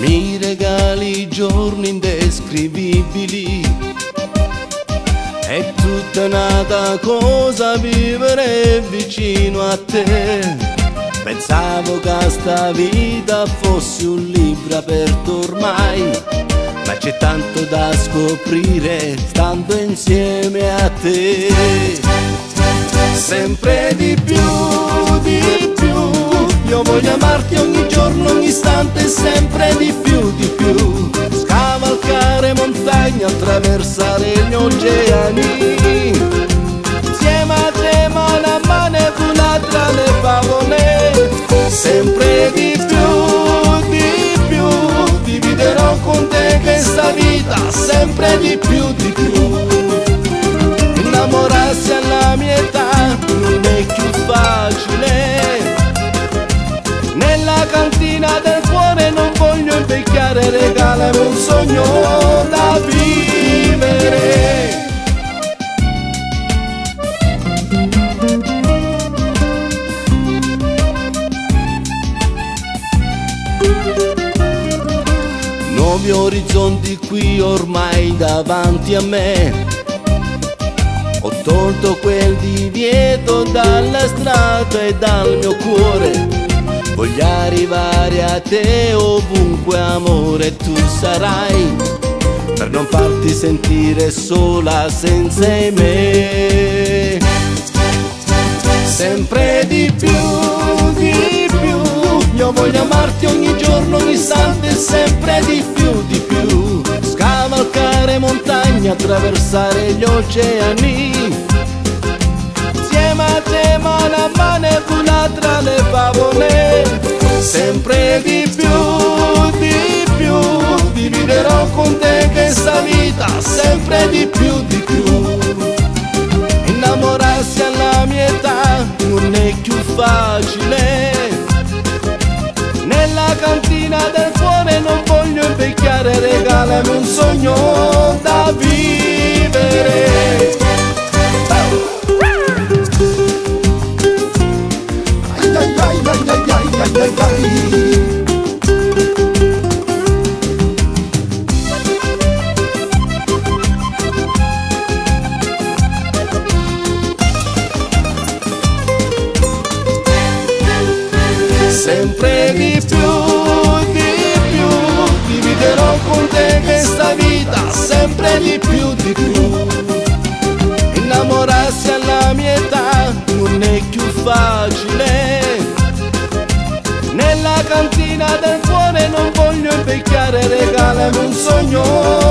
Mi regali giorni indescrivibili, è tutta un'altra cosa vivere vicino a te. Pensavo che sta vita fosse un libro aperto ormai, ma c'è tanto da scoprire stando insieme a te. Sempre di più, io voglio amarti ogni giorno, ogni istante, sempre di più, scavalcare montagne, attraversare gli oceani, insieme a te una mano e un'altra le favole. Sempre di più, dividerò con te questa vita, sempre di più, innamorarsi alla mia età non è più facile. Nella cantina del cuore non voglio invecchiare, regalami un sogno da vivere. Nuovi orizzonti qui ormai davanti a me, ho tolto quel divieto dalla strada e dal mio cuore. Voglio arrivare a te ovunque amore tu sarai, per non farti sentire sola senza me. Sempre di più, io voglio amarti ogni giorno, ogni istante, sempre di più, scavalcare montagne, attraversare gli oceani, insieme a te una mano e un'altra le favole. Sempre di più, dividerò con te questa vita, sempre di più, innamorarsi alla mia età non è più facile. Nella cantina del cuore non voglio invecchiare, regalami un sogno da vivere. Sempre di più, dividerò con te questa vita, sempre di più, innamorarsi alla mia età non è più facile. Nella cantina del cuore non voglio invecchiare, regalami un sogno.